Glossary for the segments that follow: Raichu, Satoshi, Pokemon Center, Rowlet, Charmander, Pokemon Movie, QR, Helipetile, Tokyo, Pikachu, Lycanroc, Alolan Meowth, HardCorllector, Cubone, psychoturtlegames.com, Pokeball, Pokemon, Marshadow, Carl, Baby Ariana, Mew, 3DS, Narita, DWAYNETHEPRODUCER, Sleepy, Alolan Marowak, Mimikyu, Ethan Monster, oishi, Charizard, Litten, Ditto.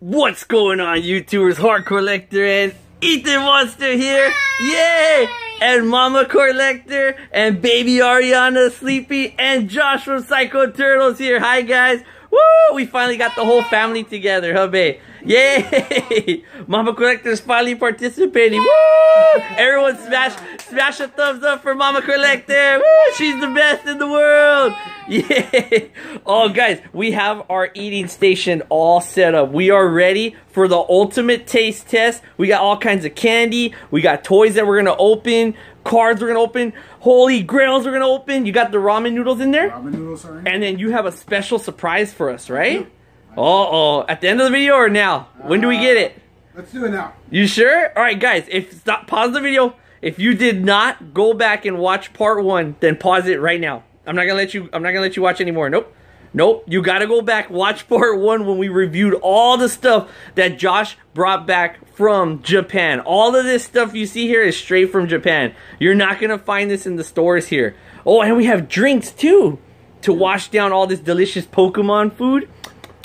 What's going on, YouTubers? HardCorllector and Ethan Monster here. Yay! And Mama Collector and Baby Ariana, Sleepy, and Josh from Psycho Turtles here. Hi guys! Woo! We finally got the whole family together, huh babe? Yay! Mama Collector's finally participating. Woo! Everyone smash a thumbs up for Mama Collector. Woo! She's the best in the world. Yay! Oh guys, we have our eating station all set up. We are ready for the ultimate taste test. We got all kinds of candy. We got toys that we're gonna open. Cards we're gonna open, holy grails we're gonna open. You got the ramen noodles in there? Ramen noodles are in. And then you have a special surprise for us, right? Uh-oh, at the end of the video or now? When do we get it? Let's do it now. You sure? Alright guys, pause the video. If you did not go back and watch part one, then pause it right now. I'm not gonna let you watch anymore. Nope. Nope, you gotta go back, watch part one when we reviewed all the stuff that Josh brought back from Japan. All of this stuff you see here is straight from Japan. You're not gonna find this in the stores here. Oh, and we have drinks too to wash down all this delicious Pokemon food.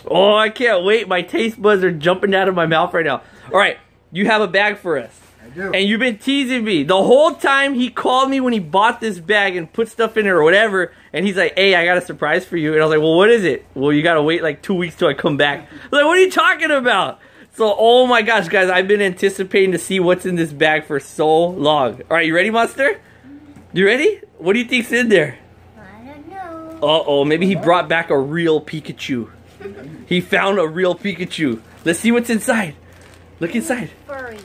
Oh, I can't wait. My taste buds are jumping out of my mouth right now. All right, you have a bag for us. I do. And you've been teasing me the whole time. He called me when he bought this bag and put stuff in it or whatever, and he's like, hey, I got a surprise for you. And I was like, well, what is it? Well, you gotta wait like 2 weeks till I come back. I was like, what are you talking about? So, oh my gosh, guys, I've been anticipating to see what's in this bag for so long. Alright, you ready, Monster? You ready? What do you think's in there? I don't know. Uh-oh, maybe he brought back a real Pikachu. He found a real Pikachu. Let's see what's inside. Look inside. Furry.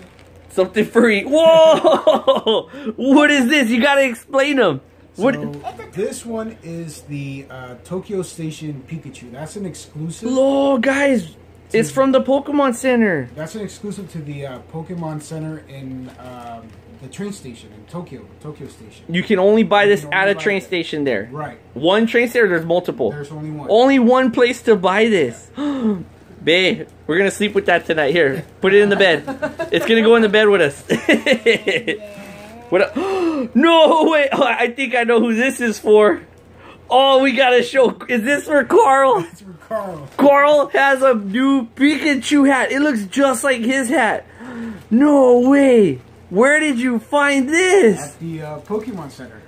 Something furry. Whoa! What is this? You gotta explain them. What? So, this one is the Tokyo Station Pikachu. That's an exclusive. Oh, guys, it's from the Pokemon Center. That's an exclusive to the Pokemon Center in the train station in Tokyo. Tokyo Station. You can only buy this at a train station there. Right. One train station. There's multiple. There's only one. Only one place to buy this. Yeah. Babe, we're gonna sleep with that tonight. Here, put it in the bed. It's gonna go in the bed with us. What? No way! Oh, I think I know who this is for. Oh, we gotta show. Is this for Carl? It's for Carl. Carl has a new Pikachu hat. It looks just like his hat. No way! Where did you find this? At the Pokemon Center.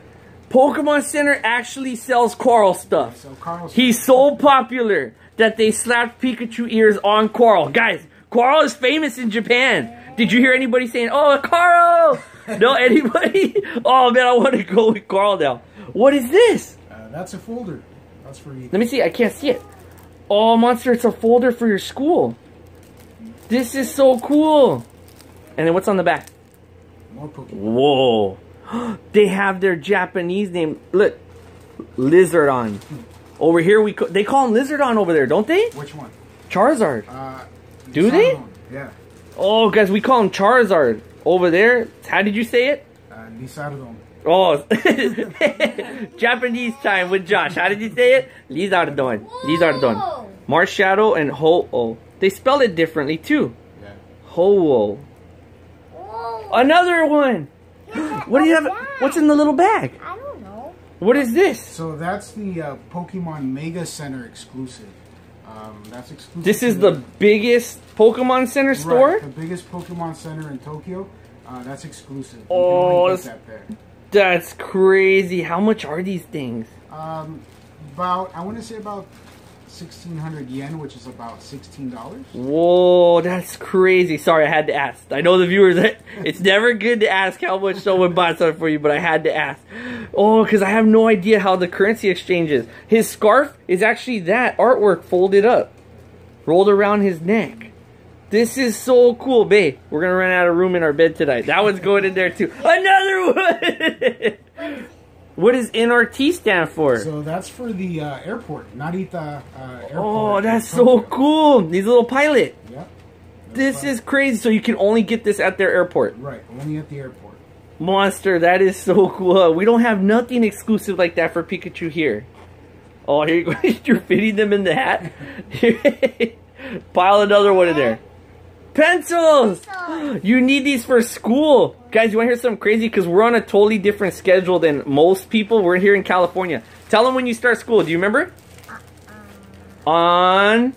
Pokemon Center actually sells Carl stuff. So Carl's He's so popular that they slapped Pikachu ears on Carl. Guys, Carl is famous in Japan. Did you hear anybody saying, oh, Carl? No, anybody? Oh, man, I want to go with Carl now. What is this? That's a folder. That's for you. Let me see. I can't see it. Oh, Monster, it's a folder for your school. This is so cool. And then what's on the back? More Pokemon. Whoa. They have their Japanese name. Look. Lizardon. Over here, they call him Lizardon over there, don't they? Which one? Charizard. Do they? Yeah. Oh, guys, we call him Charizard over there. How did you say it? Lizardon. Oh, Japanese time with Josh. How did you say it? Lizardon. Lizardon. Marshadow and Ho-Oh. They spell it differently too. Yeah. Ho-Oh. Another one. Yeah, what do you have? What's in the little bag? I don't know. What is this? So that's the Pokemon Mega Center exclusive. That's exclusive. This is the biggest Pokemon Center store? Right, the biggest Pokemon Center in Tokyo. That's exclusive. Oh, you can only get that there. That's crazy. How much are these things? I want to say about 1,600 yen, which is about $16. Whoa, that's crazy. Sorry, I had to ask. I know the viewers, it's never good to ask how much someone bought something for you, but I had to ask. Oh, because I have no idea how the currency exchange is. His scarf is actually that artwork folded up, rolled around his neck. This is so cool, babe. We're going to run out of room in our bed tonight. That one's going in there too. Another one! What does NRT stand for? So that's for the airport, Narita airport. Oh, that's so cool. He's a little pilot. Yep. This is crazy. So you can only get this at their airport. Right, only at the airport. Monster, that is so cool. We don't have nothing exclusive like that for Pikachu here. Oh, here you go. You're fitting them in the hat. Pile another one in there. Pencils! You need these for school. Guys, you want to hear something crazy? Because we're on a totally different schedule than most people. We're here in California. Tell them when you start school. Do you remember? On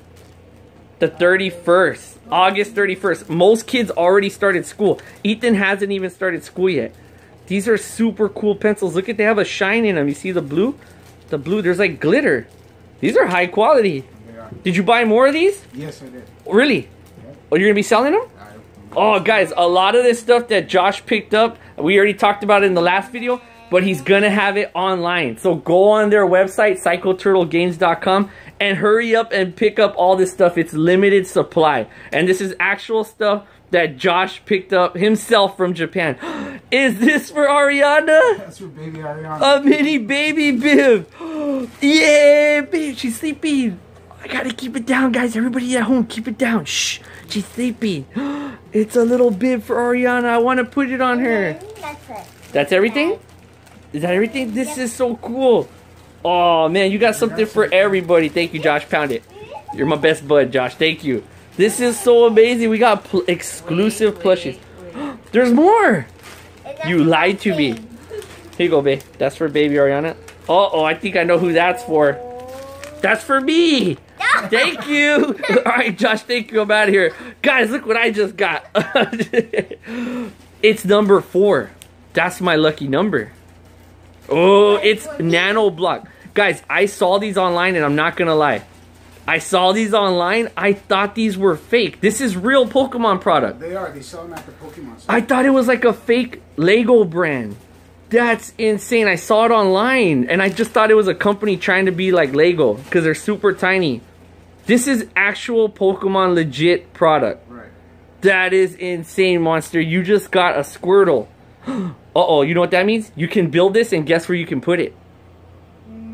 the 31st. August 31st. Most kids already started school. Ethan hasn't even started school yet. These are super cool pencils. Look at, they have a shine in them. You see the blue? The blue, there's like glitter. These are high quality. Yeah. Did you buy more of these? Yes, I did. Really? Yeah. Oh, you're going to be selling them? Oh, guys, a lot of this stuff that Josh picked up, we already talked about it in the last video, but he's going to have it online. So go on their website, psychoturtlegames.com, and hurry up and pick up all this stuff. It's limited supply. And this is actual stuff that Josh picked up himself from Japan. Is this for Ariana? That's for baby Ariana. A mini baby bib. Yeah, babe, she's sleeping. I gotta keep it down, guys. Everybody at home, keep it down. Shh, she's sleeping. It's a little bib for Ariana. I want to put it on her. That's it. That's everything? Is that everything? This is so cool. Oh, man, you got something for everybody. Thank you, Josh. Pound it. You're my best bud, Josh. Thank you. This is so amazing. We got exclusive plushies. There's more. You lied to me. Here you go, babe. That's for baby Ariana. Uh-oh, I think I know who that's for. That's for me. Thank you. All right, Josh, thank you. I'm out of here. Guys, look what I just got. It's number 4. That's my lucky number. Oh, it's nano block. Guys, I saw these online and I'm not going to lie. I saw these online. I thought these were fake. This is real Pokemon product. They are. They sell them at the Pokemon Center. I thought it was like a fake Lego brand. That's insane. I saw it online and I just thought it was a company trying to be like Lego because they're super tiny. This is actual Pokemon legit product. Right. That is insane, Monster. You just got a Squirtle. Uh-oh, you know what that means? You can build this and guess where you can put it?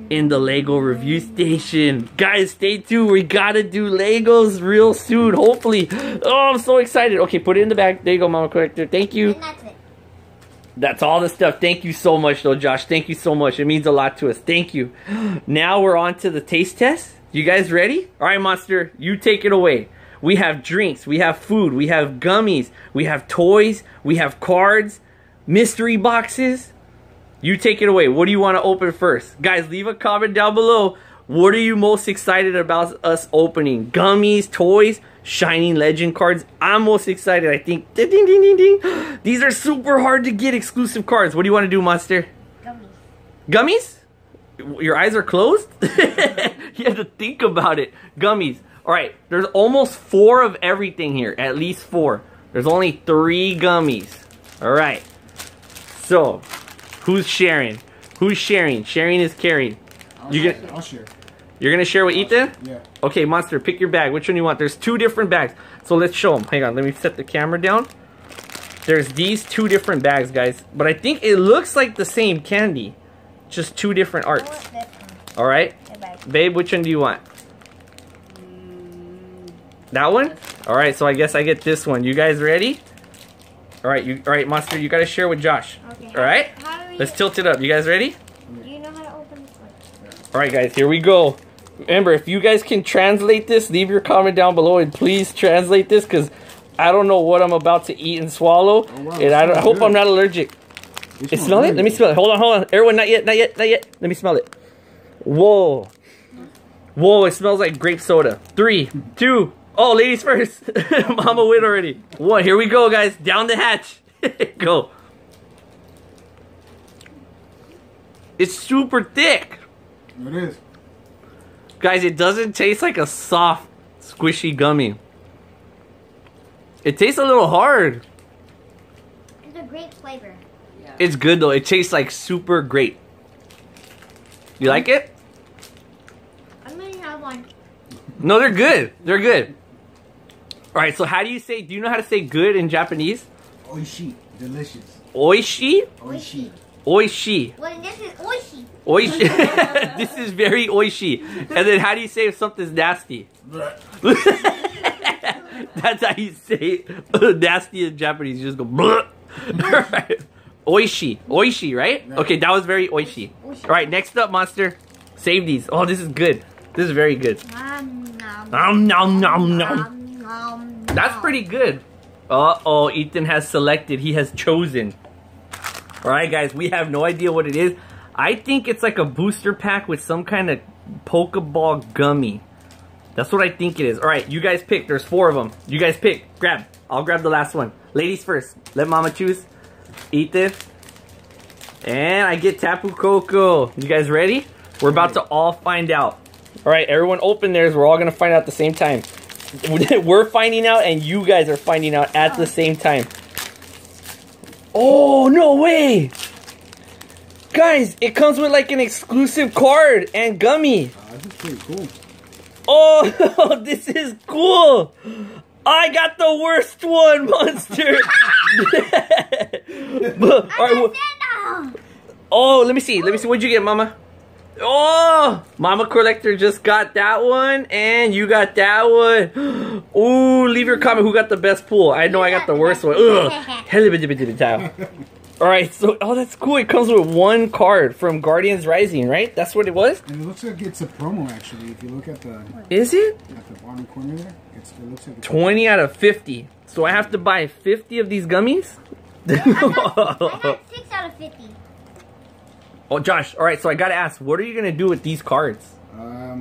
In the Lego review station. Guys, stay tuned. We gotta do Legos real soon, hopefully. Oh, I'm so excited. Okay, put it in the bag. There you go, Mama Collector. Thank you. That's all the stuff. Thank you so much, though, Josh. Thank you so much. It means a lot to us. Thank you. Now we're on to the taste test. You guys ready? All right, Monster, you take it away. We have drinks. We have food. We have gummies. We have toys. We have cards. Mystery boxes. You take it away. What do you want to open first? Guys, leave a comment down below. What are you most excited about us opening? Gummies, toys, Shining Legend cards. I'm most excited, I think. Ding, ding, ding, ding, ding. These are super hard to get exclusive cards. What do you want to do, Monster? Gummies. Gummies? Your eyes are closed? You have to think about it. Gummies. All right, there's almost 4 of everything here. At least 4. There's only 3 gummies. All right. So, who's sharing? Who's sharing? Sharing is caring. I'll share. You're going to share with Ethan? Yeah. Okay, Monster, pick your bag. Which one you want? There's 2 different bags. So let's show them. Hang on, let me set the camera down. There's these 2 different bags, guys. But I think it looks like the same candy. Just 2 different arts. All right. Babe, which one do you want? That one? All right, so I guess I get this one. You guys ready? All right, Monster, you gotta share with Josh. Okay. All right, let's tilt it up. You guys ready? Do you know how to open this one? All right, guys, here we go. Remember, if you guys can translate this, leave your comment down below and please translate this because I don't know what I'm about to eat and swallow, and I hope I'm not allergic. You smell it? Let me smell it. Hold on. Everyone, not yet. Let me smell it. Whoa. Whoa, it smells like grape soda. 3, 2. Oh, ladies first. Mama win already. One, here we go, guys. Down the hatch. Go. It's super thick. It is. Guys, it doesn't taste like a soft, squishy gummy. It tastes a little hard. It's a grape flavor. Yeah. It's good, though. It tastes like super grape. You like it? I'm going to have one. No, they're good. They're good. All right, so how do you say, do you know how to say good in Japanese? Oishi. Delicious. Oishi? Oishi. Oishi. Well, this is oishi. Oishi. This is very oishi. And then how do you say if something's nasty? That's how you say it. Nasty in Japanese. You just go bleh. All right. Oishi. Oishi, right? Okay, that was very oishi. All right, next up, Monster. Save these. Oh, this is good. This is very good. Nom, nom, nom, nom. That's pretty good. Uh-oh, Ethan has selected. He has chosen. All right, guys, we have no idea what it is. I think it's like a booster pack with some kind of Pokeball gummy. That's what I think it is. Alright, you guys pick. There's four of them. You guys pick. Grab. I'll grab the last one. Ladies first. Let Mama choose. Ethan. And I get Tapu Koko. You guys ready? We're about to all find out. Alright, everyone open theirs. We're all going to find out at the same time. We're finding out and you guys are finding out at the same time. Oh, no way! Guys, it comes with like an exclusive card and gummy. That's pretty cool. Oh, this is cool! I got the worst one, Monster! Oh, let me see. Let me see. What'd you get, Mama? Oh! Mama Collector just got that one, and you got that one. Ooh, leave your comment who got the best pool. I know I got the worst one. Ugh. Helipetile. Alright, so, oh, that's cool. It comes with one card from Guardians Rising, right? That's what it was? And it looks like it's a promo, actually. If you look at the... Is it? At the bottom corner there. It looks like it's 20 out of 50. So I have to buy 50 of these gummies? I got 6 out of 50. Oh, Josh, alright, so I gotta ask, what are you gonna do with these cards? We're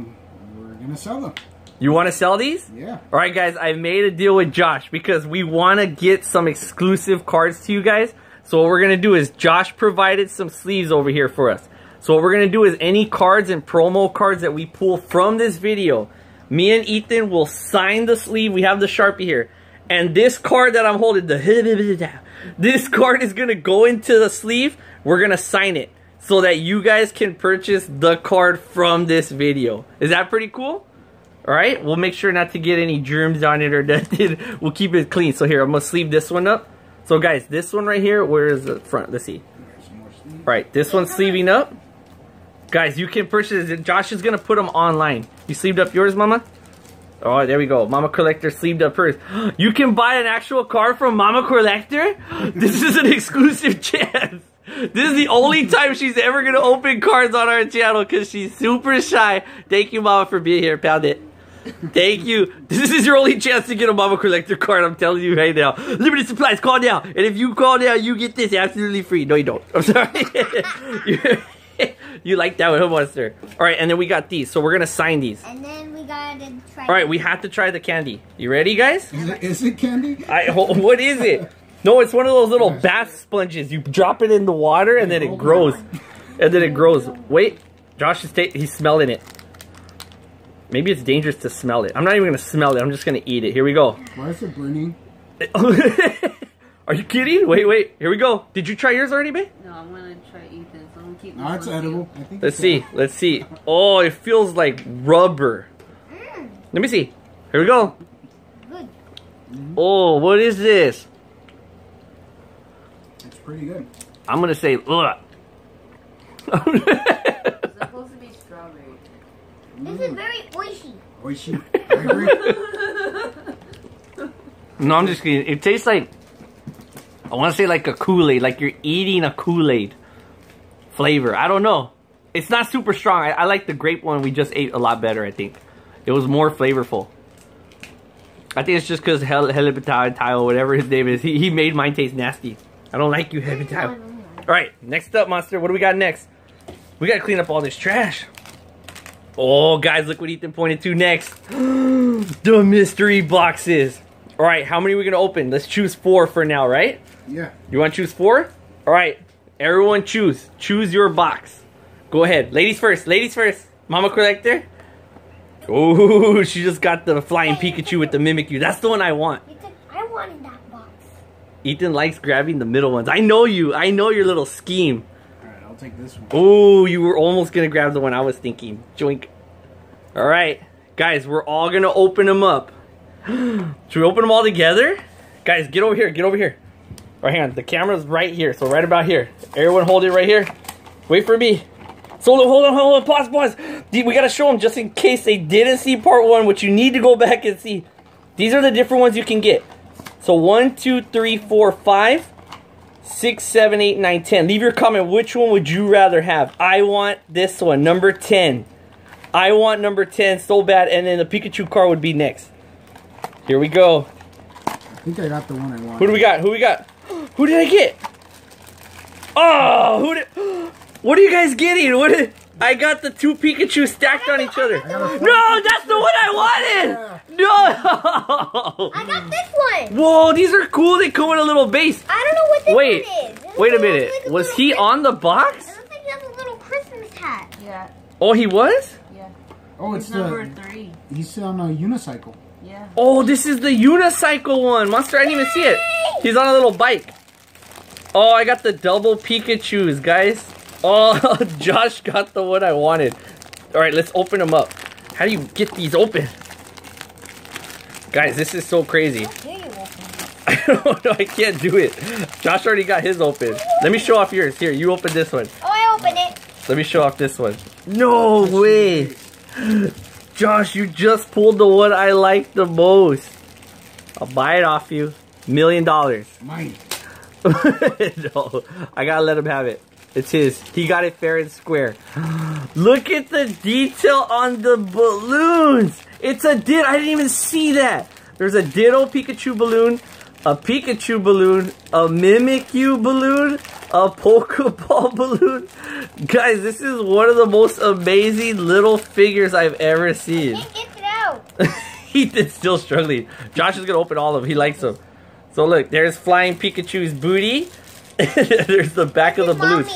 gonna sell them. You want to sell these? Yeah. Alright, guys, I made a deal with Josh because we want to get some exclusive cards to you guys. So what we're going to do is, Josh provided some sleeves over here for us. So what we're going to do is, any cards and promo cards that we pull from this video, me and Ethan will sign the sleeve. We have the Sharpie here. And this card that I'm holding, this card is going to go into the sleeve. We're going to sign it so that you guys can purchase the card from this video. Is that pretty cool? Alright, we'll make sure not to get any germs on it or nothing. We'll keep it clean. So here, I'm going to sleeve this one up. So guys, this one right here, where is the front? Let's see. Right, this one's sleeving up. Guys, you can purchase it. Josh is going to put them online. You sleeved up yours, Mama? Oh, there we go. Mama Collector sleeved up hers. You can buy an actual card from Mama Collector? This is an exclusive chance. This is the only time she's ever going to open cards on our channel because she's super shy. Thank you, Mama, for being here. Pound it. Thank you. This is your only chance to get a Mama Collector card, I'm telling you right now. Limited supplies, call now. And if you call now, you get this absolutely free. No, you don't. I'm sorry. You like that one, Monster. Alright, and then we got these. So we're going to sign these. And then we got to try. Alright, we have to try the candy. You ready, guys? Is it candy? What is it? No, it's one of those little bath sponges. You drop it in the water and then it grows. And then it grows. Wait, Josh is he's smelling it. Maybe it's dangerous to smell it. I'm not even going to smell it. I'm just going to eat it. Here we go. Why is it burning? Are you kidding? Wait. Here we go. Did you try yours already, babe? No, I'm going to try Ethan's. I'm going to keep mine. No, it's edible. I think Let's see. Oh, it feels like rubber. Mm. Let me see. Here we go. Good. Oh, what is this? It's pretty good. I'm going to say, ugh. This is very oishy. Oishy. I agree. No, I'm just kidding. It tastes like, I want to say like a Kool-Aid. Like you're eating a Kool-Aid flavor. I don't know. It's not super strong. I like the grape one we just ate a lot better, I think. It was more flavorful. I think it's just because Helipetile, whatever his name is, he made mine taste nasty. I don't like you, Helipetile. Alright, next up, Monster. What do we got next? We got to clean up all this trash. Oh, guys, look what Ethan pointed to next. The mystery boxes. All right, how many are we going to open? Let's choose four for now, right? Yeah. You want to choose four? All right, everyone choose. Choose your box. Go ahead. Ladies first. Ladies first. Mama Collector. Oh, she just got the flying Pikachu with the Mimikyu. That's the one I want. Ethan, I wanted that box. Ethan likes grabbing the middle ones. I know you. I know your little scheme. Take this one. Oh, you were almost gonna grab the one I was thinking. Joink. All right, guys, we're all gonna open them up. Should we open them all together? Guys, get over here. Get over here. All right, hang on. The camera's right here, so right about here. Everyone, hold it right here. Wait for me. So hold on. Pause. We gotta show them just in case they didn't see part one, which you need to go back and see. These are the different ones you can get. So 1, 2, 3, 4, 5. 6, 7, 8, 9, 10. Leave your comment. Which one would you rather have? I want this one, number 10. I want number 10 so bad, and then the Pikachu card would be next. Here we go. I think I got the one I want. Who do we got? Who did I get? Oh, what are you guys getting? What? I got the two Pikachu stacked on each other. No, that's the one I wanted! No! I got this one! Whoa, these are cool. They come in a little base. I don't know what this one is. Wait a minute. Like was he on the box? It looks like he has a little Christmas hat. Yeah. Oh, he was? Yeah. Oh, it's number 3. He's on a unicycle. Yeah. Oh, this is the unicycle one. Monster, I didn't even see it. He's on a little bike. Oh, I got the double Pikachus, guys. Oh, Josh got the one I wanted. All right, let's open them up. How do you get these open? Guys, this is so crazy. I don't know. I can't do it. Josh already got his open. Let me show off yours. Here, you open this one. Oh, I open it. Let me show off this one. No way. Josh, you just pulled the one I like the most. I'll buy it off you. $1 million. Mine. No, I gotta let him have it. It's his. He got it fair and square. Look at the detail on the balloons. It's a Ditto. I didn't even see that. There's a Ditto Pikachu balloon, a Mimikyu balloon, a Pokeball balloon. Guys, this is one of the most amazing little figures I've ever seen. I can't get it out. Ethan's still struggling. Josh is gonna open all of them. He likes them. So look, there's Flying Pikachu's booty. There's the back of the balloon.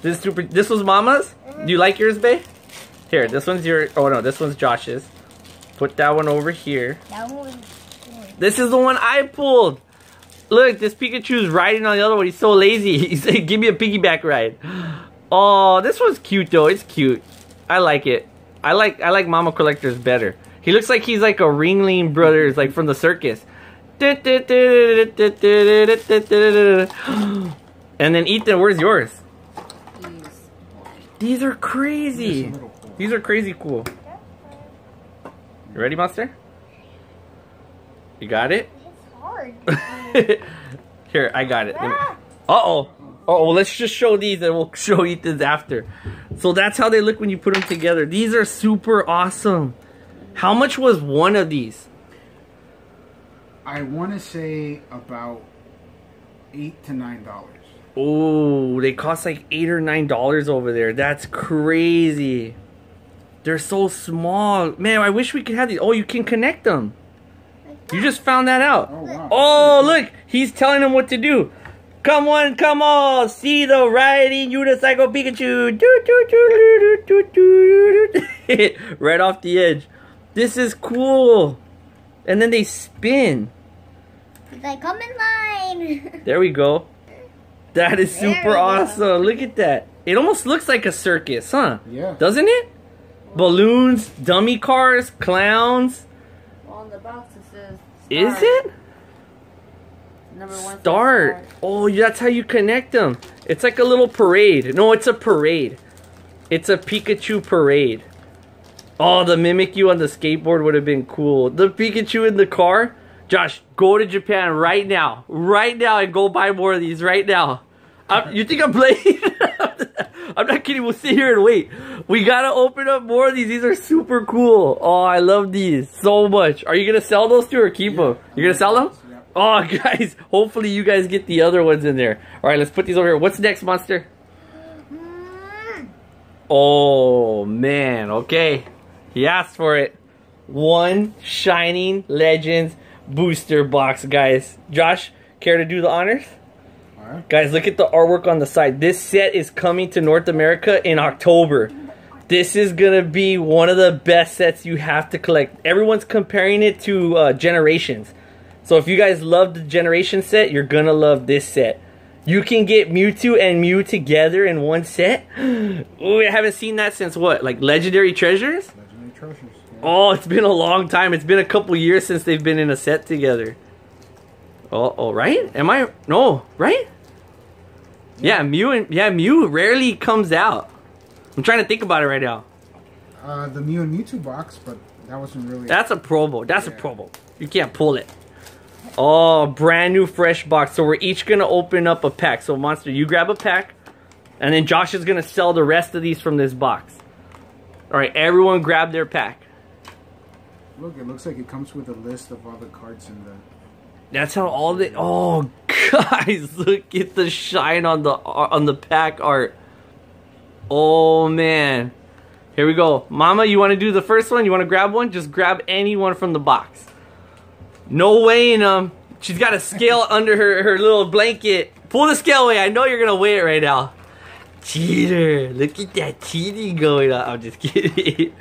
This was Mama's? Do you like yours, babe? Here, this one's your... Oh, no, this one's Josh's. Put that one over here. That one. This is the one I pulled. Look, this Pikachu's riding on the other one. He's so lazy. He said, give me a piggyback ride. Oh, this one's cute, though. It's cute. I like it. I like Mama Collector's better. He looks like he's like a Ringling Brothers, like from the circus. And then Ethan, where's yours? These are crazy. These are crazy cool. You ready, Monster? You got it? It's hard. Here, I got it. Uh-oh. Uh-oh, let's just show these and we'll show Ethan's after. So that's how they look when you put them together. These are super awesome. How much was one of these? I want to say about $8 to $9. Oh, they cost like $8 or $9 over there. That's crazy. They're so small, man. I wish we could have these. Oh, you can connect them. You just found that out. Oh, wow. Oh, look, he's telling them what to do. Come one, come all, see the riding unicycle Pikachu. Do, do, do, do, do, do, do. Right off the edge. This is cool. And then they spin. They come in line. There we go. That is super awesome. Look at that. It almost looks like a circus, huh? Yeah. Doesn't it? Balloons, dummy cars, clowns. On the box it says start. Is it? Number one. Start. Oh, that's how you connect them. It's like a little parade. No, it's a parade. It's a Pikachu parade. Oh, the Mimikyu on the skateboard would have been cool. The Pikachu in the car. Josh, go to Japan right now. Right now and go buy more of these right now. You think I'm playing? I'm not kidding. We'll sit here and wait. We got to open up more of these. These are super cool. Oh, I love these so much. Are you going to sell those two or keep them? You're going to sell them? Yeah. Oh, guys. Hopefully you guys get the other ones in there. All right, let's put these over here. What's next, Monster? Oh, man. Okay. He asked for it. One Shining Legends booster box, guys. Josh, care to do the honors? All right. Guys, look at the artwork on the side. This set is coming to North America in October. This is going to be one of the best sets you have to collect. Everyone's comparing it to Generations. So if you guys love the Generation set, you're going to love this set. You can get Mewtwo and Mew together in one set. Ooh, I haven't seen that since what? Like Legendary Treasures? Yeah. Oh, it's been a long time. It's been a couple years since they've been in a set together. Oh, right? Am I? No, right? Yeah, Mew rarely comes out. I'm trying to think about it right now. The Mew and Mewtwo box, but that wasn't really... That's a Pro Bowl. That's a Pro Bowl. You can't pull it. Oh, brand new fresh box. So we're each going to open up a pack. So, Monster, you grab a pack. And then Josh is going to sell the rest of these from this box. All right, everyone grab their pack. Look, it looks like it comes with a list of all the cards in the... That's how all the... Oh, guys, look at the shine on the pack art. Oh, man. Here we go. Mama, you want to do the first one? You want to grab one? Just grab any one from the box. No weighing them. She's got a scale under her little blanket. Pull the scale away. I know you're going to weigh it right now. Cheater. Look at that cheating going on. I'm just kidding.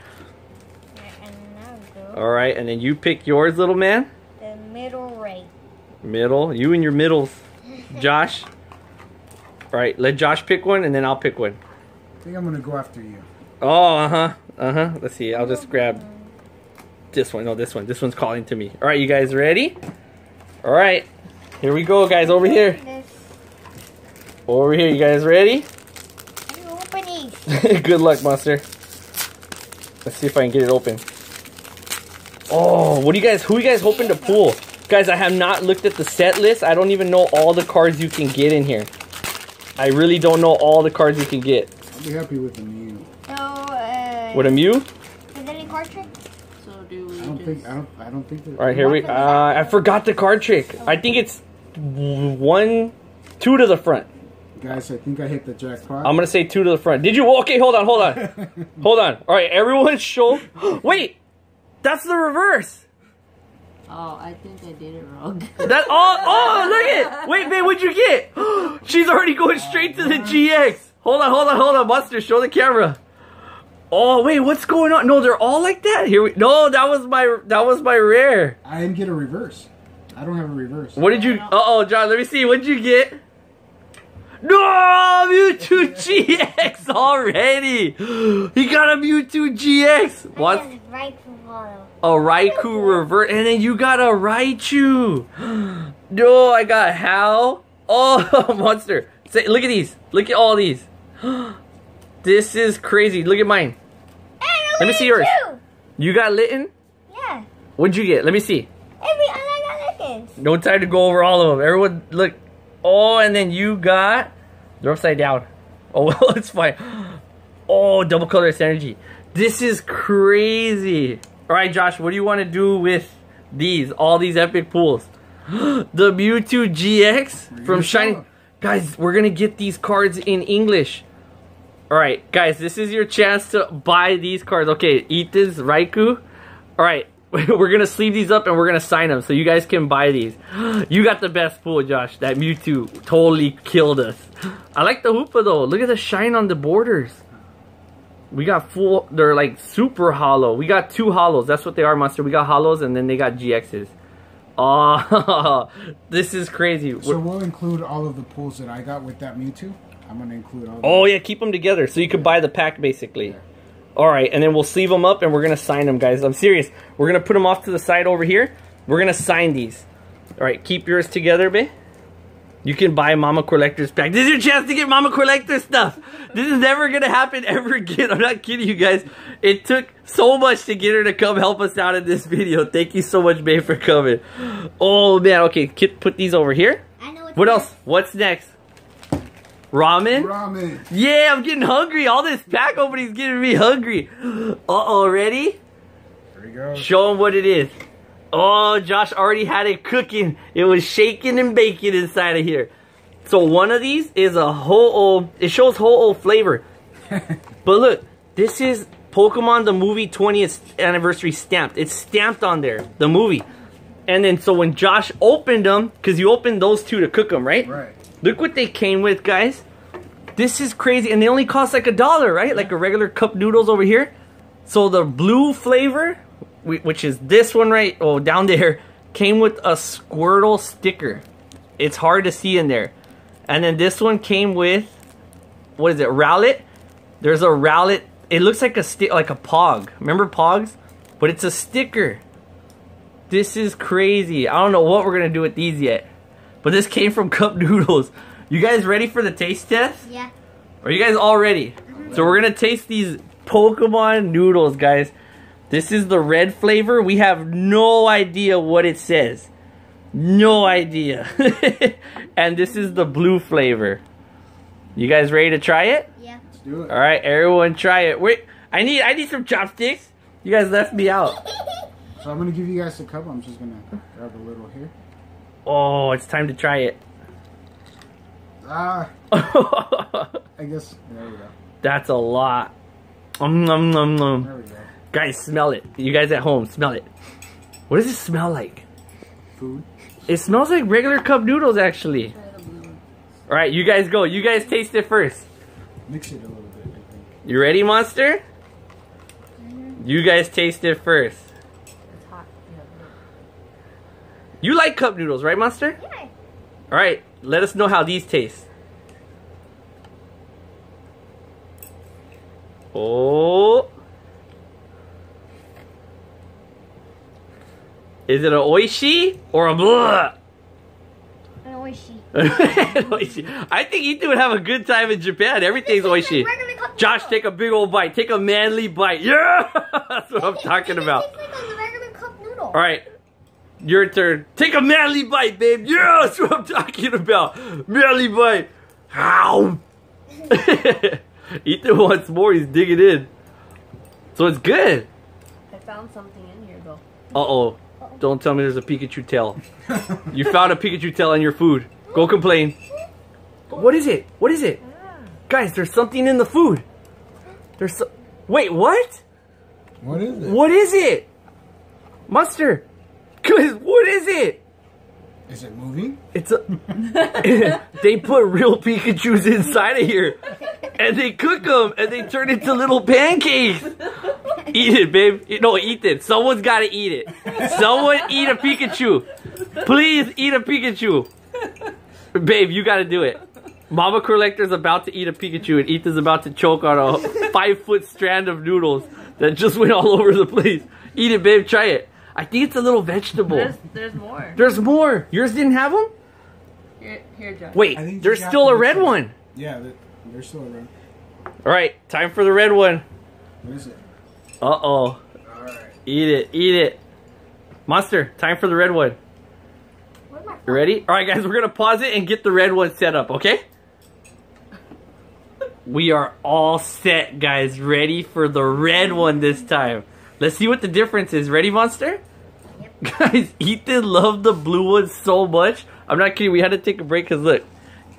Alright, and then you pick yours, little man. The middle right. Middle? You and your middles. Josh. Alright, let Josh pick one, and then I'll pick one. I think I'm going to go after you. Oh, uh-huh. Uh-huh. Let's see. I'll just grab this one. No, this one. This one's calling to me. Alright, you guys ready? Alright. Here we go, guys. Over here. Over here. You guys ready? I'm opening. Good luck, monster. Let's see if I can get it open. Oh, what do you guys, who are you guys hoping to pull? Guys, I have not looked at the set list. I don't even know all the cards you can get in here. I really don't know all the cards you can get. I'll be happy with a Mew. So, with a Mew? Is there any card trick? So do we I don't think there's... Alright, here we... I forgot the card trick. I think it's 1, 2 to the front. Guys, I think I hit the jackpot. I'm going to say 2 to the front. Did you... Okay, hold on. Hold on. Alright, everyone show... Wait! That's the reverse. Oh, I think I did it wrong. That oh look at it. Wait, man, what'd you get? She's already going straight to the GX. Hold on, Buster, show the camera. Oh wait, what's going on? No, they're all like that. Here we no, that was my rare. I didn't get a reverse. I don't have a reverse. What did you John, let me see, what'd you get? No, Mewtwo GX already. He got a Mewtwo GX. What? A Raikou reverse, and then you got a Raichu. No, I got Hal. Oh, monster! Say, look at these. Look at all these. This is crazy. Look at mine. Hey, let me see yours. You got Litten? Yeah. What'd you get? Let me see. I got Litten. No time to go over all of them. Everyone, look. Oh, and then you got... They're upside down. Oh, well, it's fine. Oh, double colorless energy. This is crazy. All right, Josh, what do you want to do with these? All these epic pools. The Mewtwo GX from Shining... Guys, we're going to get these cards in English. All right, guys, this is your chance to buy these cards. Okay, Ethan's Raikou. All right, we're going to sleeve these up and we're going to sign them so you guys can buy these. You got the best pool, Josh. That Mewtwo totally killed us. I like the Hoopa, though. Look at the shine on the borders. We got full, they're like super hollow. We got 2 hollows. That's what they are, monster. We got hollows and then they got GXs. Oh, this is crazy. So we'll include all of the pools that I got with that Mewtwo. I'm going to include all of them. Yeah, keep them together so you can buy the pack, basically. Yeah. All right, and then we'll sleeve them up and we're going to sign them, guys. I'm serious. We're going to put them off to the side over here. We're going to sign these. All right, keep yours together, babe. You can buy Mama Collector's pack. This is your chance to get Mama Collector stuff. This is never going to happen ever again. I'm not kidding you guys. It took so much to get her to come help us out in this video. Thank you so much, babe, for coming. Oh, man. Okay, put these over here. I know what else? What's next? Ramen? Ramen. Yeah, I'm getting hungry. All this pack opening is getting me hungry. Uh-oh, ready? Here we go. Show them what it is. Oh, Josh already had it cooking. It was shaking and baking inside of here. So one of these is a Ho-Oh. It shows Ho-Oh flavor. But look, this is Pokemon the Movie 20th anniversary stamped. It's stamped on there, the movie. And then so when Josh opened them, because you opened those 2 to cook them, right? Right. Look what they came with, guys. This is crazy. And they only cost like $1, right? Yeah. Like a regular cup noodles over here. So the blue flavor... which is this one right down there, came with a Squirtle sticker. It's hard to see in there. And then this one came with, what is it, Rowlet? There's a Rowlet. It looks like a Pog. Remember Pogs? But it's a sticker. This is crazy. I don't know what we're going to do with these yet. But this came from Cup Noodles. You guys ready for the taste test? Yeah. Are you guys all ready? Mm-hmm. So we're going to taste these Pokemon noodles, guys. This is the red flavor. We have no idea what it says. No idea. And this is the blue flavor. You guys ready to try it? Yeah. Let's do it. All right, everyone try it. Wait, I need some chopsticks. You guys left me out. So I'm going to give you guys a cup. I'm just going to grab a little here. Oh, it's time to try it. I guess, there we go. That's a lot. There we go. Guys, smell it. You guys at home, smell it. What does it smell like? Food. It smells like regular cup noodles, actually. Alright, you guys go. You guys taste it first. Mix it a little bit, I think. You ready, Monster? You guys taste it first. It's hot. You like cup noodles, right, Monster? Yeah. Alright, let us know how these taste. Oh. Is it an oishi or a blah? An oishi. An oishi. I think Ethan would have a good time in Japan. Everything's oishi. Like Josh, take a big old bite. Take a manly bite. Yeah! That's what I'm talking about. It tastes like a regular cup noodle. All right. Your turn. Take a manly bite, babe. Yeah! That's what I'm talking about. Manly bite. Ow! Ethan wants more. He's digging in. So it's good. I found something in here, though. Uh-oh. Don't tell me there's a Pikachu tail. You found a Pikachu tail in your food. Go complain. What is it? What is it? Guys, there's something in the food. There's so wait, what? What is it? What is it? Monster. Guys, what is it? Is it moving? It's a they put real Pikachus inside of here. And they cook them and they turn into little pancakes. Eat it, babe. No, eat it. Someone's got to eat it. Someone eat a Pikachu. Please eat a Pikachu. Babe, you got to do it. Mama Collector's about to eat a Pikachu and Ethan's about to choke on a 5-foot strand of noodles that just went all over the place. Eat it, babe. Try it. I think it's a little vegetable. There's more. There's more. Yours didn't have them? Here, Josh. Wait, there's still a red one. Yeah, there's still a red one. All right, time for the red one. What is it? Uh-oh. Right. Eat it. Eat it. Monster, time for the red one. You ready? All right, guys, we're going to pause it and get the red one set up, okay? We are all set, guys. Ready for the red one this time. Let's see what the difference is. Ready, Monster? Yep. Guys, Ethan loved the blue one so much. I'm not kidding. We had to take a break because, look,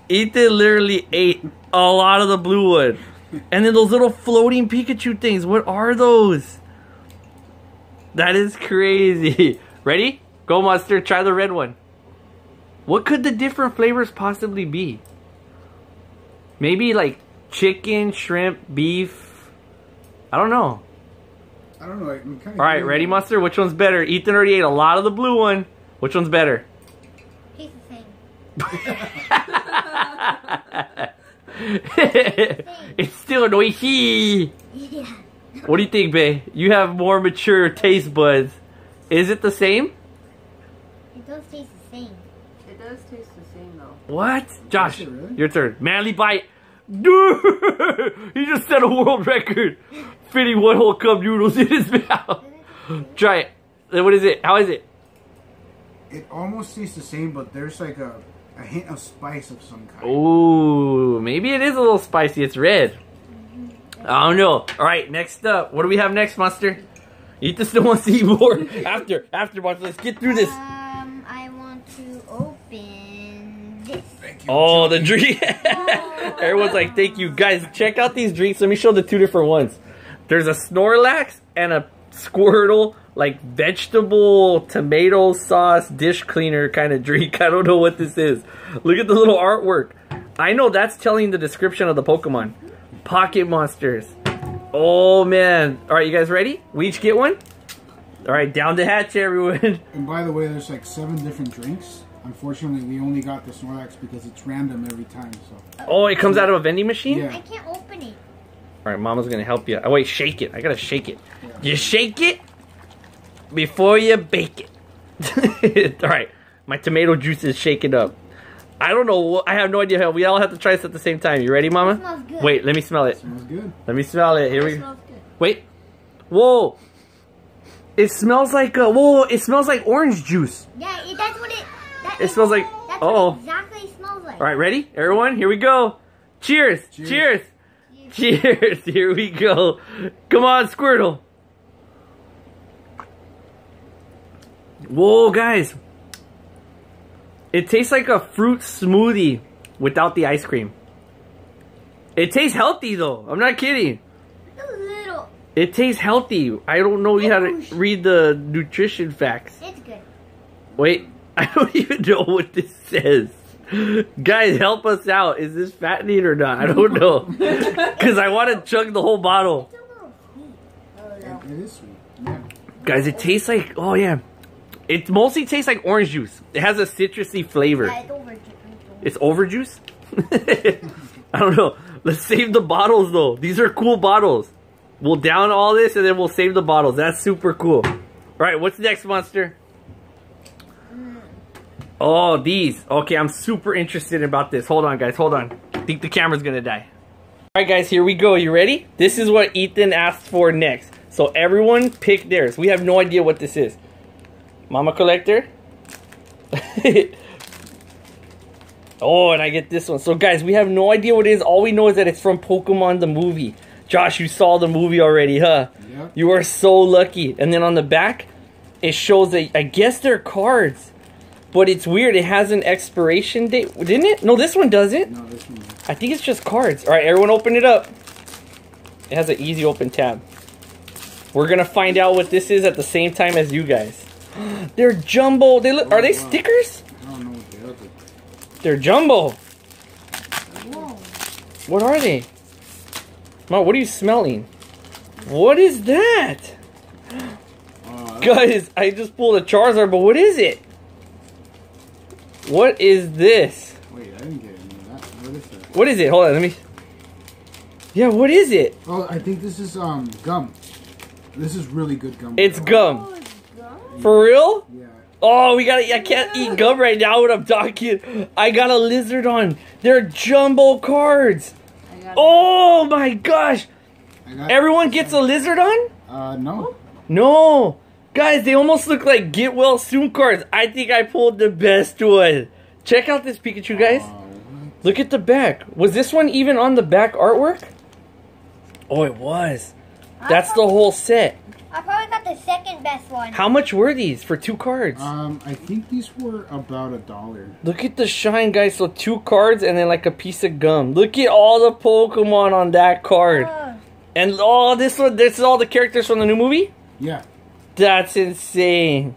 Ethan literally ate a lot of the blue one. And then those little floating Pikachu things. What are those? That is crazy. Ready? Go, Monster. Try the red one. What could the different flavors possibly be? Maybe like chicken, shrimp, beef. I don't know. I don't know. I'm kind of All right, ready, Monster? Which one's better? Ethan already ate a lot of the blue one. Which one's better? He's the same. It's still an oishi. Yeah. What do you think, bae? You have more mature taste buds. Is it the same? It does taste the same. It does taste the same, though. What? Josh, really? Your turn. Manly bite. Dude, he just set a world record. Fitting one whole cup noodles in his mouth. Try it. What is it? How is it? It almost tastes the same, but there's like a hint of spice of some kind. Ooh, maybe it is a little spicy. It's red. I don't know. All right, next up. What do we have next, Monster? Ethan still wants to eat more. After, Monster. Let's get through this. I want to open this. Thank you. Oh, the drink. Everyone's like, thank you. Guys, check out these drinks. Let me show the two different ones. There's a Snorlax and a Squirtle, like vegetable tomato sauce dish cleaner kind of drink. I don't know what this is. Look at the little artwork. I know that's telling the description of the Pokemon. Pocket monsters. Oh man. All right, you guys ready? We each get one? All right, down the hatch, everyone. And by the way, there's like 7 different drinks. Unfortunately, we only got the Snorlax because it's random every time. So. Oh, it comes out of a vending machine? Yeah. I can't open it. All right, Mama's gonna help you. Oh wait, shake it. I gotta shake it. Yeah. You shake it before you bake it. All right, my tomato juice is shaken up. I don't know. I have no idea how. We all have to try this at the same time. You ready, Mama? It smells good. Wait, let me smell it. It smells good. Let me smell it. Here we go. Wait. Whoa. It smells like whoa. It smells like orange juice. Yeah, that's what it. It smells like. That's what exactly smells like. All right, ready, everyone? Here we go. Cheers. Cheers. Cheers. Cheers, here we go. Come on, Squirtle. Whoa, guys. It tastes like a fruit smoothie without the ice cream. It tastes healthy, though. I'm not kidding. It's a little It tastes healthy. I don't know how to read the nutrition facts. It's good. Wait, I don't even know what this says. Guys, help us out. Is this fattening or not? I don't know. Because I want to chug the whole bottle. It's a little sweet. It is sweet. Yeah. Guys, it tastes like, oh yeah. It mostly tastes like orange juice. It has a citrusy flavor. Yeah, it's overjuice. I don't know. Let's save the bottles though. These are cool bottles. We'll down all this and then we'll save the bottles. That's super cool. Alright, what's next, Monster? Oh, these. Okay, I'm super interested about this. Hold on, guys. Hold on. I think the camera's gonna die. Alright, guys. Here we go. You ready? This is what Ethan asked for next. So everyone pick theirs. We have no idea what this is. Mama Collector. Oh, and I get this one. So, guys, we have no idea what it is. All we know is that it's from Pokemon the Movie. Josh, you saw the movie already, huh? Yep. You are so lucky. And then on the back, it shows that I guess they're cards. But it's weird, it has an expiration date, didn't it? No, this one doesn't. No, this one doesn't. I think it's just cards. Alright, everyone open it up. It has an easy open tab. We're going to find out what this is at the same time as you guys. They're jumbo. They look. Are they stickers? I don't know what they look like. They're jumbo. Whoa. What are they? Mom, what are you smelling? What is that? Guys, I just pulled a Charizard, but what is it? What is this? Wait, I didn't get any of that. What is that? What is it? Hold on, let me... Yeah, what is it? Oh, I think this is gum. This is really good gum. It's gum. Oh, it's gum. For real? Yeah. Oh, we gotta... I can't eat gum right now when I'm talking. I got a Lizardon. They're jumbo cards. Oh, my gosh. Everyone gets a Lizardon? No. No. Guys, they almost look like get well soon cards. I think I pulled the best one. Check out this Pikachu, guys. Look at the back. Was this one even on the back artwork? Oh, it was. That's the whole set. I probably got the second best one. How much were these for two cards? I think these were about $1. Look at the shine, guys. So two cards and then like a piece of gum. Look at all the Pokemon on that card. And oh, this one. This is all the characters from the new movie? Yeah. That's insane.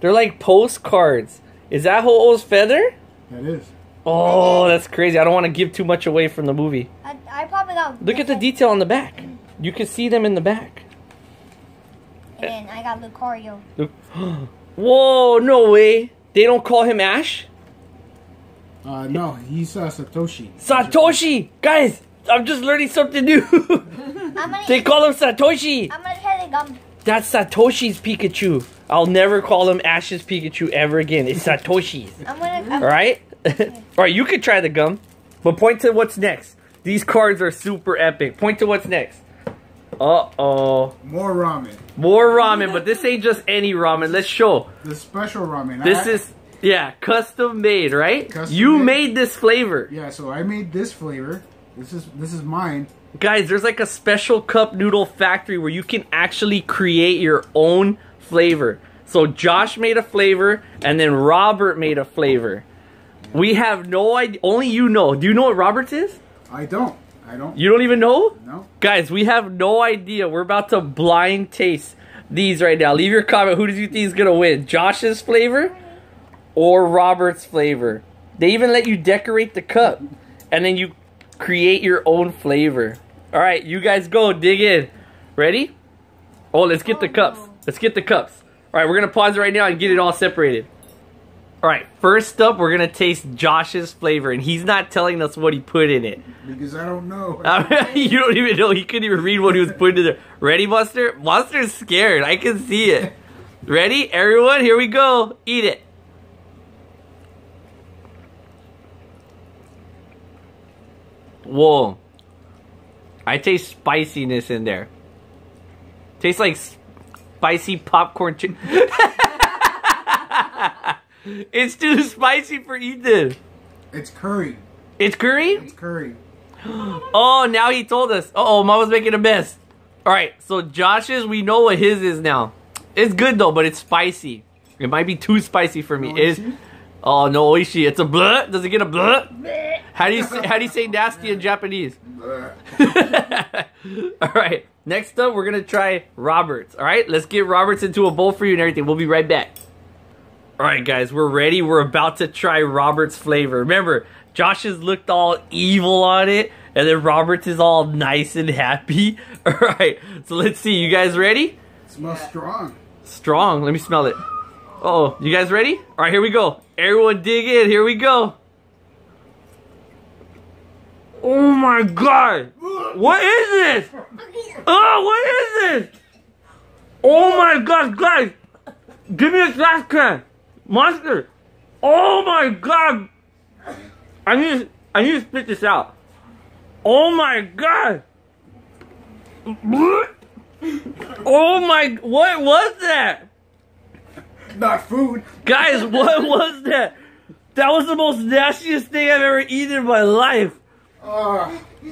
They're like postcards. Is that Ho-Oh's feather? That is. Oh, that's crazy. I don't want to give too much away from the movie. I probably got... Look at the detail on the back. You can see them in the back. And I got Lucario. Whoa, no way. They don't call him Ash? No, he's Satoshi. Satoshi! Guys, I'm just learning something new. They call him Satoshi. I'm going to try the gum. That's Satoshi's Pikachu. I'll never call him Ash's Pikachu ever again. It's Satoshi's. Alright? Alright, you could try the gum. But point to what's next. These cards are super epic. Point to what's next. Uh-oh. More ramen. More ramen, but this ain't just any ramen. Let's show. The special ramen. This is, yeah, custom made, right? Custom you made this flavor. Yeah, so I made this flavor. This is mine. Guys, there's like a special cup noodle factory where you can actually create your own flavor. So Josh made a flavor, and then Robert made a flavor. Yeah. We have no idea. Only you know. Do you know what Robert's is? I don't. You don't even know? No. Guys, we have no idea. We're about to blind taste these right now. Leave your comment. Who do you think is going to win? Josh's flavor or Robert's flavor? They even let you decorate the cup, and then you... create your own flavor. All right, you guys go dig in. Ready? Oh, let's get the cups. Let's get the cups. All right, we're going to pause it right now and get it all separated. All right, first up, we're going to taste Josh's flavor, and he's not telling us what he put in it. Because I don't know. You don't even know. He couldn't even read what he was putting in there. Ready, Monster? Monster's scared. I can see it. Ready? Everyone, here we go. Eat it. Whoa. I taste spiciness in there. Tastes like spicy popcorn chicken. It's too spicy for Ethan. It's curry. It's curry? It's curry. Oh, now he told us. Uh-oh, Mama's making a mess. All right, so Josh's, we know what his is now. It's good, though, but it's spicy. It might be too spicy for me. Oh, no oishi. It's a bleh. Does it get a bleh? How do you say nasty in Japanese? All right. Next up, we're going to try Roberts. All right, let's get Roberts into a bowl for you and everything. We'll be right back. All right, guys, we're ready. We're about to try Roberts' flavor. Remember, Josh has looked all evil on it, and then Roberts is all nice and happy. All right, so let's see. You guys ready? It smells strong. Strong. Let me smell it. Uh-oh, you guys ready? All right, here we go. Everyone dig in. Here we go. Oh, my God. What is this? Oh, what is this? Oh, my God, guys. Give me a trash can. Monster. Oh, my God. I need to spit this out. Oh, my God. Oh, my. What was that? Not food. Guys, what was that? That was the most nastiest thing I've ever eaten in my life.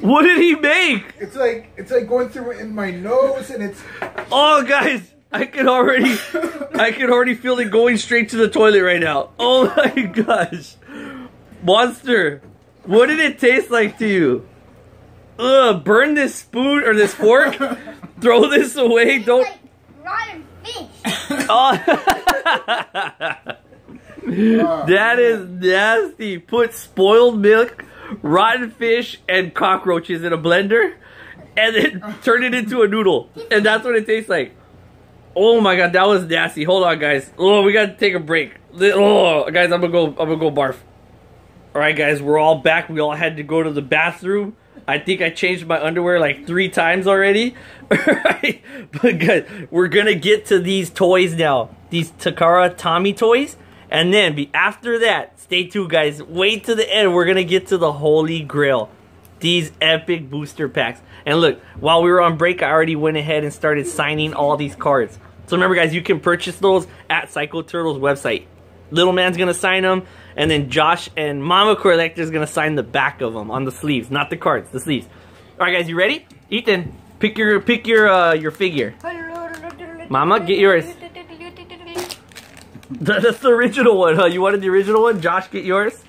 What did he make? It's like going through it in my nose, and it's. Oh, guys, I can already feel it going straight to the toilet right now. Oh my gosh, Monster, what did it taste like to you? Ugh! Burn this spoon or this fork. Throw this away. Don't. Like rotten fish. Oh. That is nasty. Put spoiled milk, rotten fish, and cockroaches in a blender, and then turn it into a noodle, and that's what it tastes like. Oh my God, that was nasty. Hold on, guys. Oh, we gotta take a break. Oh, guys, I'm gonna go barf. All right, guys, we're all back. We all had to go to the bathroom. I think I changed my underwear like 3 times already. All right, but guys, we're gonna get to these toys now. These Takara Tommy toys. And then after that, stay tuned, guys. Wait to the end. We're going to get to the Holy Grail. These epic booster packs. And look, while we were on break, I already went ahead and started signing all these cards. So remember, guys, you can purchase those at Psycho Turtle's website. Little man's going to sign them. And then Josh and Mama Collector is going to sign the back of them on the sleeves. Not the cards, the sleeves. All right, guys, you ready? Ethan, pick your figure. Mama, get yours. That's the original one, huh? You wanted the original one? Josh, get yours.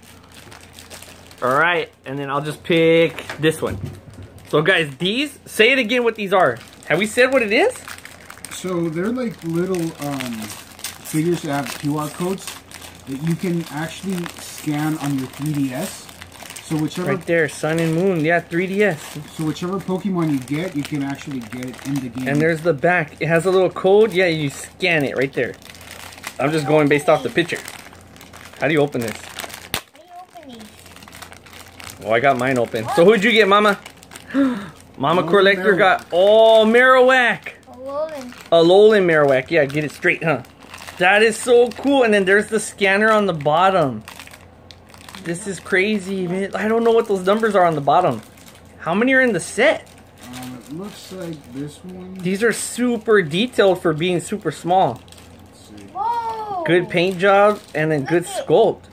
Alright, and then I'll just pick this one. So guys, these, say it again what these are. Have we said what it is? So they're like little figures that have QR codes that you can actually scan on your 3DS. So whichever, right there, Sun and Moon, yeah, 3DS. So whichever Pokemon you get, you can actually get it in the game. And there's the back. It has a little code. Yeah, you scan it right there. I'm just going based off the picture. How do you open this? How do you open these? Oh, I got mine open. What? So who'd you get, Mama? Mama Collector got... Oh, Marowak! Alolan. Alolan Marowak. Yeah, get it straight, huh? That is so cool. And then there's the scanner on the bottom. This is crazy, man. I don't know what those numbers are on the bottom. How many are in the set? It looks like this one. These are super detailed for being super small. Good paint job and then good sculpt.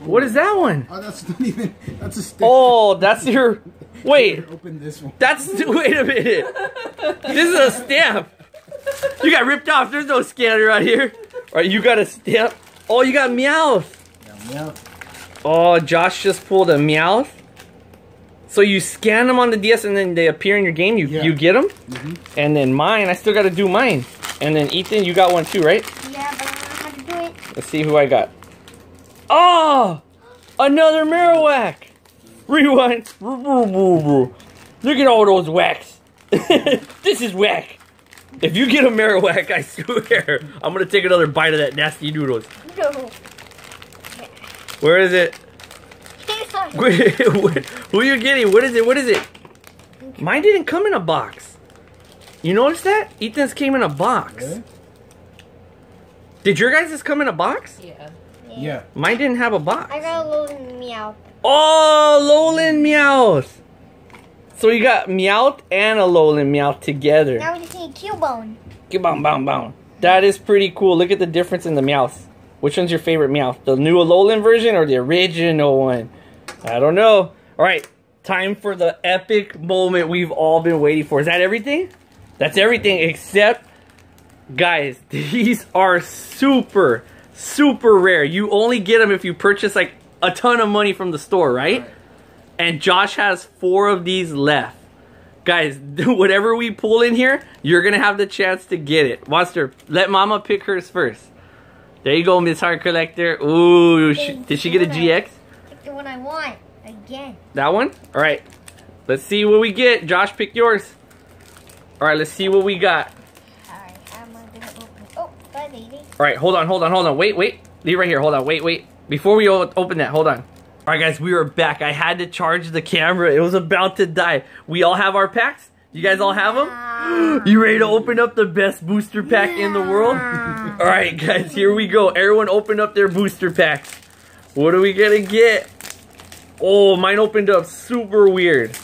What is that one? Oh, that's not even. That's a sticker. Oh, that's your. Wait. Open this one. That's. Wait a minute. This is a stamp. You got ripped off. There's no scanner out here. All right, you got a stamp. Oh, you got Meowth. Yeah, Meowth. Oh, Josh just pulled a Meowth. So you scan them on the DS and then they appear in your game. You get them. Mm-hmm. And then mine. I still got to do mine. And then Ethan, you got one too, right? Yeah, but I don't know how to do it. Let's see who I got. Oh! Another Marowak! Rewind. Look at all those whacks. This is whack. If you get a Marowak, I swear, I'm going to take another bite of that nasty noodles. No. Where is it? Who are you getting? What is it? What is it? Mine didn't come in a box. You notice that? Ethan's came in a box. Really? Did your guys' come in a box? Yeah. Mine didn't have a box. I got Alolan Meowth. Oh, Alolan Meowth. So you got Meowth and Alolan Meowth together. Now we just need Cubone. Cubone, bone, bone. That is pretty cool. Look at the difference in the Meowths. Which one's your favorite Meowth? The new Alolan version or the original one? I don't know. All right. Time for the epic moment we've all been waiting for. Is that everything? That's everything except, guys, these are super, super rare. You only get them if you purchase like a ton of money from the store, right? And Josh has 4 of these left. Guys, whatever we pull in here, you're going to have the chance to get it. Monster, let Mama pick hers first. There you go, Miss Hard Collector. Ooh, did she get a GX? The one I want, again. That one? All right. Let's see what we get. Josh, pick yours. All right, let's see what we got. All right, I'm going to open it. Oh, bye, baby. All right, hold on. Wait. Leave right here. Hold on, wait. Before we open that, hold on. All right, guys, we are back. I had to charge the camera. It was about to die. We all have our packs? You guys all have them? Yeah. You ready to open up the best booster pack in the world? All right, guys, here we go. Everyone open up their booster packs. What are we going to get? Oh, mine opened up super weird.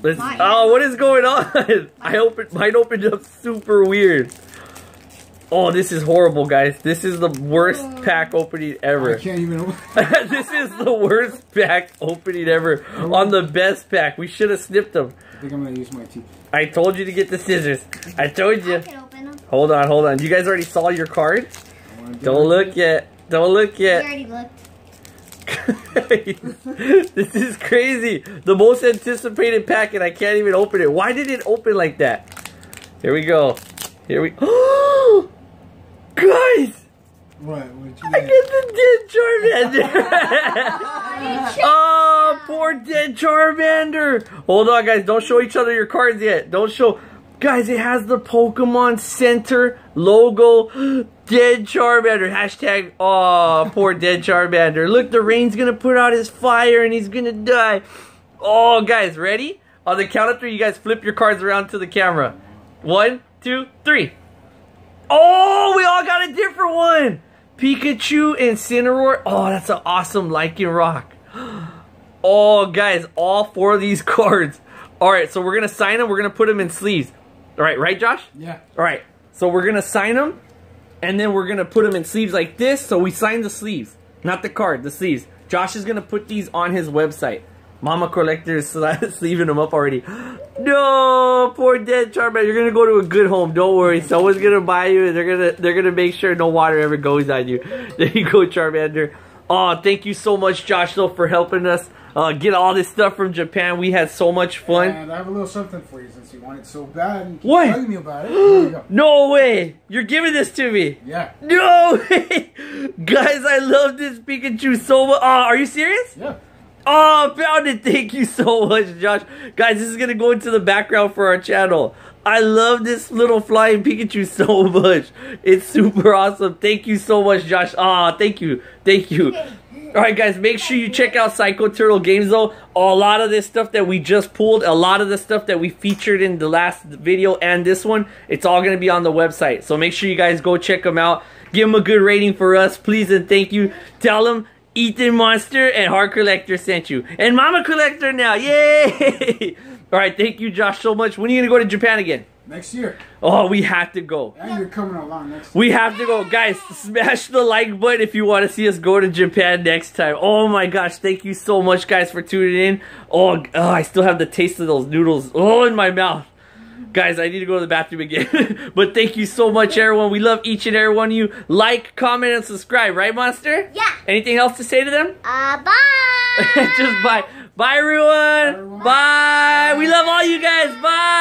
What is going on? Mine opened up super weird. Oh, this is horrible, guys. This is the worst pack opening ever. I can't even open it. This is the worst pack opening ever on the best pack. We should have snipped them. I think I'm going to use my teeth. I told you to get the scissors. I told you. I can open them. Hold on. You guys already saw your card? Don't look yet. You already looked. This is crazy. The most anticipated pack, and I can't even open it. Why did it open like that? Here we go. Oh, guys! What I get the dead Charmander. Oh, poor dead Charmander. Hold on, guys. Don't show each other your cards yet. Guys, it has the Pokemon Center logo. Dead Charmander. Hashtag, oh, poor dead Charmander. Look, the rain's going to put out his fire and he's going to die. Oh, guys, ready? On the count of three, you guys flip your cards around to the camera. 1, 2, 3. Oh, we all got a different one. Pikachu and Incineroar. Oh, that's an awesome Lycanroc. Oh, guys, all four of these cards. All right, so we're going to sign them. We're going to put them in sleeves. All right, Josh? Yeah. All right, so we're going to sign them, and then we're going to put them in sleeves like this. So we sign the sleeves, not the card, the sleeves. Josh is going to put these on his website. Mama Collector is sleeving them up already. No, poor dead Charmander. You're going to go to a good home. Don't worry. Someone's going to buy you, and they're going to make sure no water ever goes on you. There you go, Charmander. Oh, thank you so much, Josh, though, for helping us get all this stuff from Japan. We had so much fun. And I have a little something for you since you want it so bad. And what? Telling me about it. No way! You're giving this to me? Yeah. No way! Guys, I love this Pikachu so much. Are you serious? Yeah. Oh, found it. Thank you so much, Josh. Guys, this is going to go into the background for our channel. I love this little flying Pikachu so much. It's super awesome. Thank you so much, Josh. Ah, thank you. All right, guys, make sure you check out Psycho Turtle Games, though. A lot of this stuff that we just pulled, a lot of the stuff that we featured in the last video and this one, it's all going to be on the website. So make sure you guys go check them out. Give them a good rating for us, please, and thank you. Tell them Ethan Monster and HardCorllector sent you. And Mama Collector now. Yay! All right, thank you, Josh, so much. When are you going to go to Japan again? Next year. Oh, we have to go. And you're coming along next year. We have to go. Guys, smash the like button if you want to see us go to Japan next time. Oh, my gosh. Thank you so much, guys, for tuning in. Oh, I still have the taste of those noodles in my mouth. Guys, I need to go to the bathroom again. But thank you so much, everyone. We love each and every one of you. Like, comment, and subscribe. Right, Monster? Yeah. Anything else to say to them? Bye. Just bye. Bye, everyone. Bye. We love all you guys. Bye.